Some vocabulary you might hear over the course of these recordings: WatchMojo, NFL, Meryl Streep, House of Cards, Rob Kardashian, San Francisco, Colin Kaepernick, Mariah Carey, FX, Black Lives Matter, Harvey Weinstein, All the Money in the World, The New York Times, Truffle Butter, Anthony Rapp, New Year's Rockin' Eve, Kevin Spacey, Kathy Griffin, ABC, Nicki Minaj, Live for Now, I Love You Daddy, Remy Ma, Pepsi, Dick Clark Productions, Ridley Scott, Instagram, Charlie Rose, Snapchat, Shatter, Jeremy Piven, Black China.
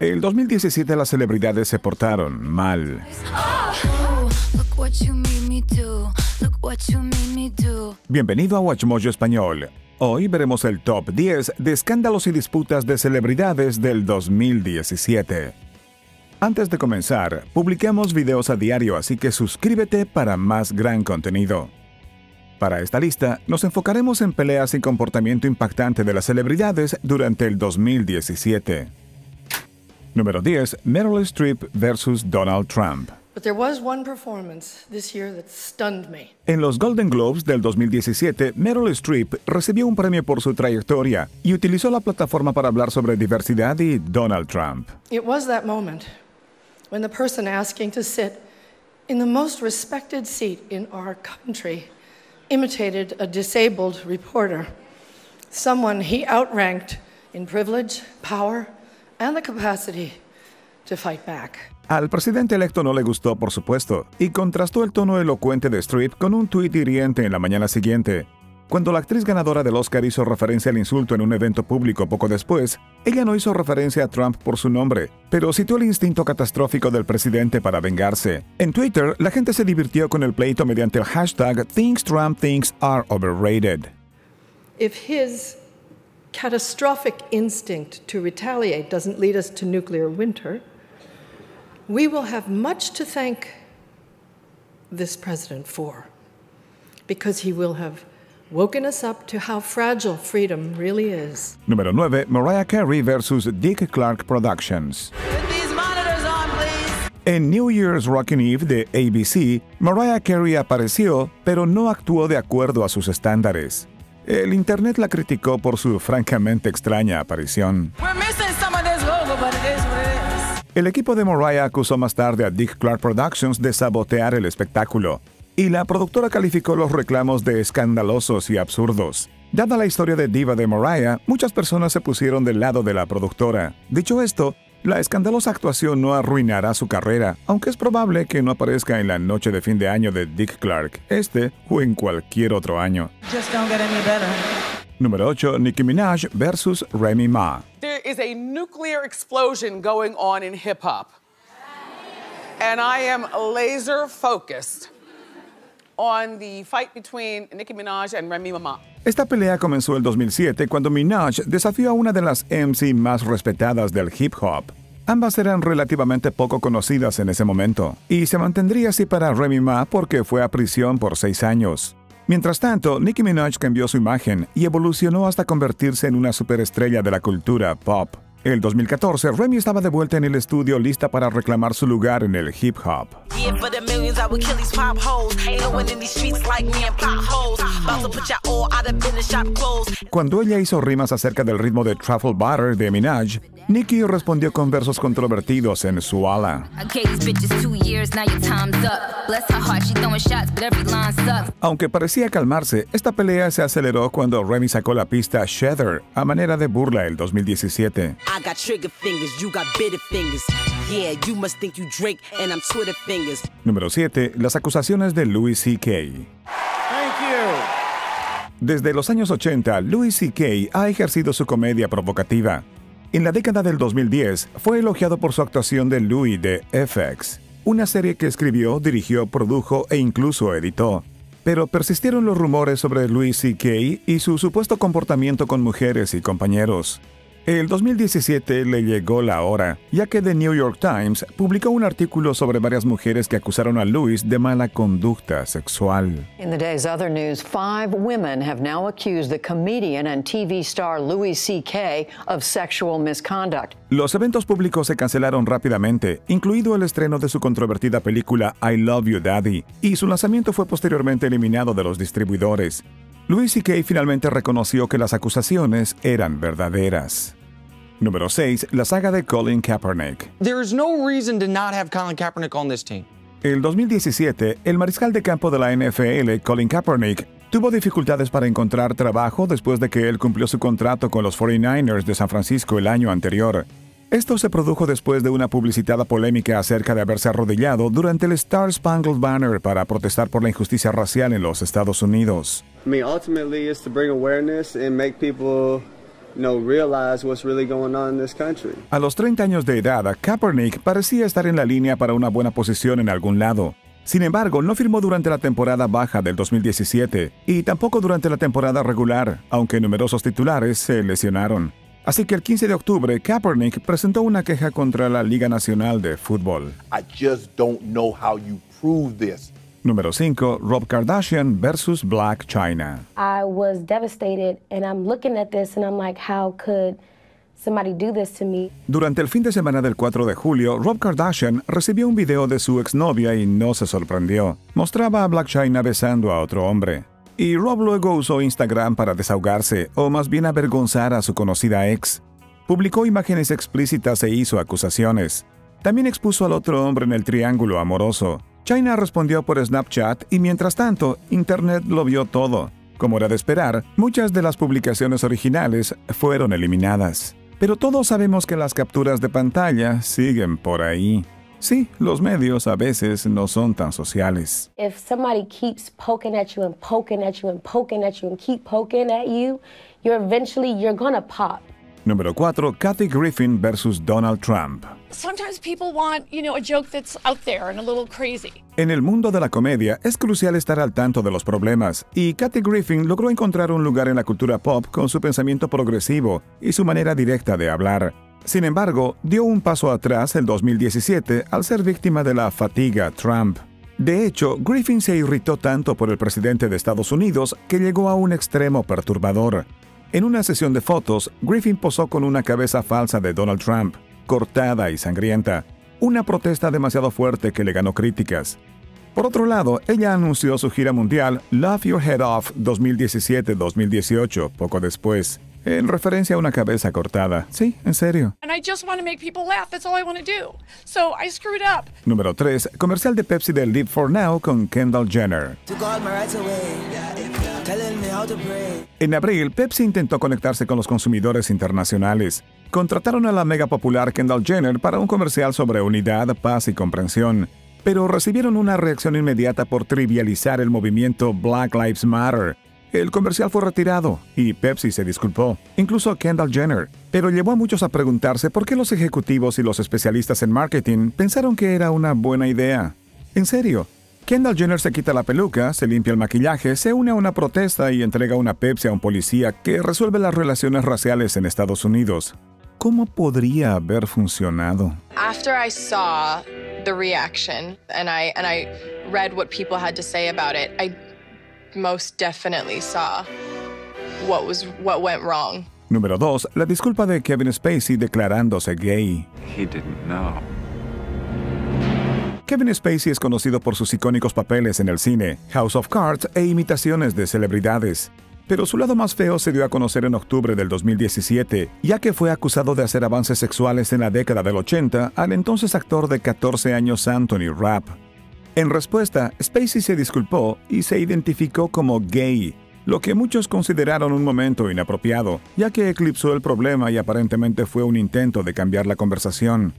El 2017 las celebridades se portaron mal. Bienvenido a WatchMojo Español. Hoy veremos el Top 10 de escándalos y disputas de celebridades del 2017. Antes de comenzar, publicamos videos a diario, así que suscríbete para más gran contenido. Para esta lista, nos enfocaremos en peleas y comportamiento impactante de las celebridades durante el 2017. Número 10. Meryl Streep versus Donald Trump. En los Golden Globes del 2017, Meryl Streep recibió un premio por su trayectoria y utilizó la plataforma para hablar sobre diversidad y Donald Trump. Al presidente electo no le gustó, por supuesto, y contrastó el tono elocuente de Streep con un tuit hiriente en la mañana siguiente. Cuando la actriz ganadora del Oscar hizo referencia al insulto en un evento público poco después, ella no hizo referencia a Trump por su nombre, pero citó el instinto catastrófico del presidente para vengarse. En Twitter, la gente se divirtió con el pleito mediante el hashtag Things Trump Thinks Are Overrated. If his catastrophic instinct to retaliate doesn't lead us to nuclear winter, we will have much to thank this president for, because he will have woken us up to how fragile freedom really is. Número 9. Mariah Carey versus Dick Clark Productions. En New Year's Rockin' Eve de ABC, Mariah Carey apareció, pero no actuó de acuerdo a sus estándares. El internet la criticó por su francamente extraña aparición. El equipo de Mariah acusó más tarde a Dick Clark Productions de sabotear el espectáculo, y la productora calificó los reclamos de escandalosos y absurdos. Dada la historia de diva de Mariah, muchas personas se pusieron del lado de la productora. Dicho esto, la escandalosa actuación no arruinará su carrera, aunque es probable que no aparezca en la noche de fin de año de Dick Clark, este o en cualquier otro año. Número 8. Nicki Minaj versus Remy Ma. There is a nuclear explosion going on in hip hop. And I am laser focused on the fight between Nicki Minaj and Remy Ma. Esta pelea comenzó el 2007 cuando Minaj desafió a una de las MC más respetadas del hip hop. Ambas eran relativamente poco conocidas en ese momento, y se mantendría así para Remy Ma porque fue a prisión por 6 años. Mientras tanto, Nicki Minaj cambió su imagen y evolucionó hasta convertirse en una superestrella de la cultura pop. El 2014, Remy estaba de vuelta en el estudio lista para reclamar su lugar en el hip hop. Cuando ella hizo rimas acerca del ritmo de Truffle Butter de Minaj, Nicki respondió con versos controvertidos en su ala. Aunque parecía calmarse, esta pelea se aceleró cuando Remy sacó la pista Shatter a manera de burla el 2017. Número 7. Las acusaciones de Louis C.K. Desde los años 80, Louis C.K. ha ejercido su comedia provocativa. En la década del 2010, fue elogiado por su actuación de Louis de FX, una serie que escribió, dirigió, produjo e incluso editó. Pero persistieron los rumores sobre Louis C.K. y su supuesto comportamiento con mujeres y compañeros. El 2017 le llegó la hora, ya que The New York Times publicó un artículo sobre varias mujeres que acusaron a Louis de mala conducta sexual. In the day's other news, 5 women have now accused the comedian and TV star Louis C.K. of sexual misconduct. Los eventos públicos se cancelaron rápidamente, incluido el estreno de su controvertida película I Love You Daddy, y su lanzamiento fue posteriormente eliminado de los distribuidores. Louis C.K. finalmente reconoció que las acusaciones eran verdaderas. Número 6. La saga de Colin Kaepernick. El 2017, el mariscal de campo de la NFL, Colin Kaepernick, tuvo dificultades para encontrar trabajo después de que él cumplió su contrato con los 49ers de San Francisco el año anterior. Esto se produjo después de una publicitada polémica acerca de haberse arrodillado durante el Star Spangled Banner para protestar por la injusticia racial en los Estados Unidos. I mean, ultimately it's to bring awareness and make people realize what's really going on in this country. A los 30 años de edad, Kaepernick parecía estar en la línea para una buena posición en algún lado. Sin embargo, no firmó durante la temporada baja del 2017 y tampoco durante la temporada regular, aunque numerosos titulares se lesionaron. Así que el 15 de octubre, Kaepernick presentó una queja contra la Liga Nacional de Fútbol. I just don't know how you prove this. Número 5, Rob Kardashian versus Black China. I was devastated and I'm looking at this and I'm like, how could somebody do this to me? Durante el fin de semana del 4 de julio, Rob Kardashian recibió un video de su exnovia y no se sorprendió. Mostraba a Black China besando a otro hombre. Y Rob luego usó Instagram para desahogarse, o más bien avergonzar a su conocida ex. Publicó imágenes explícitas e hizo acusaciones. También expuso al otro hombre en el triángulo amoroso. China respondió por Snapchat y mientras tanto, Internet lo vio todo. Como era de esperar, muchas de las publicaciones originales fueron eliminadas. Pero todos sabemos que las capturas de pantalla siguen por ahí. Sí, los medios a veces no son tan sociales. If somebody keeps poking at you and poking at you and poking at you and keep poking at you, you're eventually gonna pop. Número 4, Kathy Griffin versus Donald Trump. Sometimes people want, a joke that's out there and a little crazy. En el mundo de la comedia es crucial estar al tanto de los problemas, y Kathy Griffin logró encontrar un lugar en la cultura pop con su pensamiento progresivo y su manera directa de hablar. Sin embargo, dio un paso atrás el 2017 al ser víctima de la fatiga Trump. De hecho, Griffin se irritó tanto por el presidente de Estados Unidos que llegó a un extremo perturbador. En una sesión de fotos, Griffin posó con una cabeza falsa de Donald Trump, cortada y sangrienta, una protesta demasiado fuerte que le ganó críticas. Por otro lado, ella anunció su gira mundial Love Your Head Off 2017-2018, poco después, en referencia a una cabeza cortada. Sí, en serio. Número 3, comercial de Pepsi de Live for Now con Kendall Jenner. En abril, Pepsi intentó conectarse con los consumidores internacionales. Contrataron a la mega popular Kendall Jenner para un comercial sobre unidad, paz y comprensión, pero recibieron una reacción inmediata por trivializar el movimiento Black Lives Matter. El comercial fue retirado y Pepsi se disculpó, incluso Kendall Jenner, pero llevó a muchos a preguntarse por qué los ejecutivos y los especialistas en marketing pensaron que era una buena idea. En serio. Kendall Jenner se quita la peluca, se limpia el maquillaje, se une a una protesta y entrega una Pepsi a un policía que resuelve las relaciones raciales en Estados Unidos. ¿Cómo podría haber funcionado? After I saw the reaction and I read what people had to say about it, I most definitely saw what went wrong. Número 2, la disculpa de Kevin Spacey declarándose gay. He didn't know. Kevin Spacey es conocido por sus icónicos papeles en el cine, House of Cards e imitaciones de celebridades. Pero su lado más feo se dio a conocer en octubre del 2017, ya que fue acusado de hacer avances sexuales en la década del 80 al entonces actor de 14 años Anthony Rapp. En respuesta, Spacey se disculpó y se identificó como gay, lo que muchos consideraron un momento inapropiado, ya que eclipsó el problema y aparentemente fue un intento de cambiar la conversación.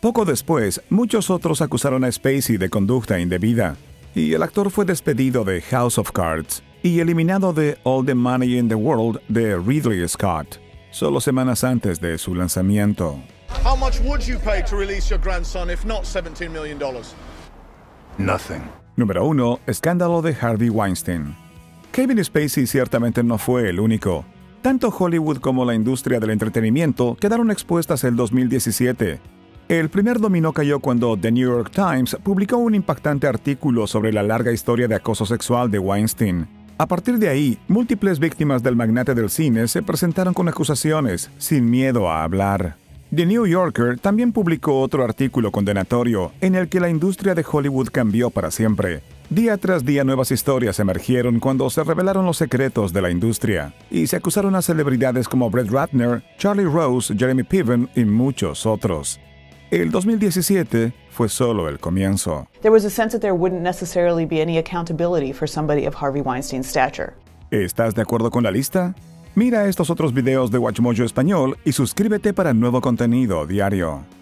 Poco después, muchos otros acusaron a Spacey de conducta indebida, y el actor fue despedido de House of Cards y eliminado de All the Money in the World de Ridley Scott, solo semanas antes de su lanzamiento. How much would you pay to release your grandson if not $17 million? Nothing. Número 1, escándalo de Harvey Weinstein. Kevin Spacey ciertamente no fue el único. Tanto Hollywood como la industria del entretenimiento quedaron expuestas el 2017. El primer dominó cayó cuando The New York Times publicó un impactante artículo sobre la larga historia de acoso sexual de Weinstein. A partir de ahí, múltiples víctimas del magnate del cine se presentaron con acusaciones, sin miedo a hablar. The New Yorker también publicó otro artículo condenatorio en el que la industria de Hollywood cambió para siempre. Día tras día nuevas historias emergieron cuando se revelaron los secretos de la industria, y se acusaron a celebridades como Brett Ratner, Charlie Rose, Jeremy Piven y muchos otros. El 2017 fue solo el comienzo. ¿Estás de acuerdo con la lista? Mira estos otros videos de WatchMojo Español y suscríbete para nuevo contenido diario.